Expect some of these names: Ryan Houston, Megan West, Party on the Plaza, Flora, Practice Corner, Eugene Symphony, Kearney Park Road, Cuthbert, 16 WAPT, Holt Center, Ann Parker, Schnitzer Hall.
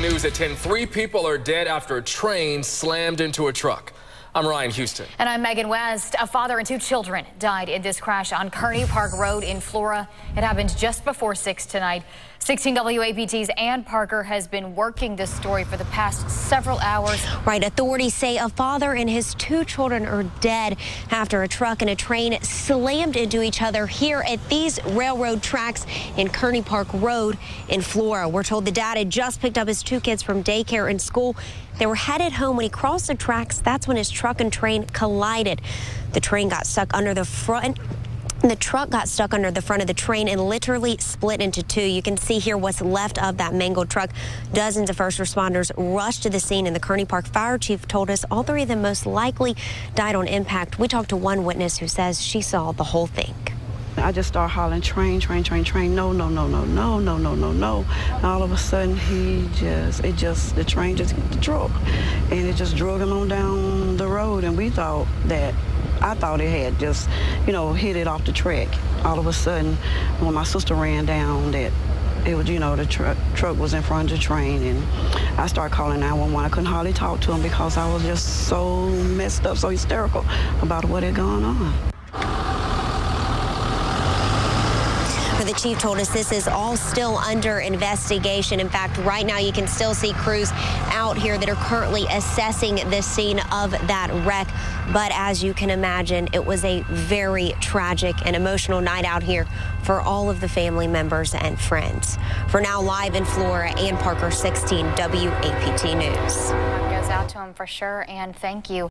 breaking news at 10. 3 people are dead after a train slammed into a truck. I'm Ryan Houston. And I'm Megan West. A father and 2 children died in this crash on Kearney Park Road in Flora. It happened just before 6 tonight. 16 WAPT's Ann Parker has been working this story for the past several hours. Right. Authorities say a father and his 2 children are dead after a truck and a train slammed into each other here at these railroad tracks in Kearney Park Road in Flora. We're told the dad had just picked up his 2 kids from daycare and school. They were headed home when he crossed the tracks. That's when his truck and train collided. The train got stuck under the front. The truck got stuck under the front of the train and literally split into 2. You can see here what's left of that mangled truck. Dozens of first responders rushed to the scene, and the Kearney Park fire chief told us all 3 of them most likely died on impact. We talked to one witness who says she saw the whole thing. I just started hollering, "Train, train, train, train. No, no, no, no, no, no, no, no, no." And all of a sudden, the train just drug. And it just drug him on down the road. And we thought that, I thought it had just, you know, hit it off the track. All of a sudden, when my sister ran down, that it was, you know, the truck was in front of the train. And I started calling 911. I couldn't hardly talk to him because I was just so messed up, so hysterical about what had gone on. The chief told us this is all still under investigation. In fact, right now you can still see crews out here that are currently assessing the scene of that wreck. But as you can imagine, it was a very tragic and emotional night out here for all of the family members and friends. For now, live in Flora, Ann Parker, 16 WAPT News. Goes out to him for sure, and thank you.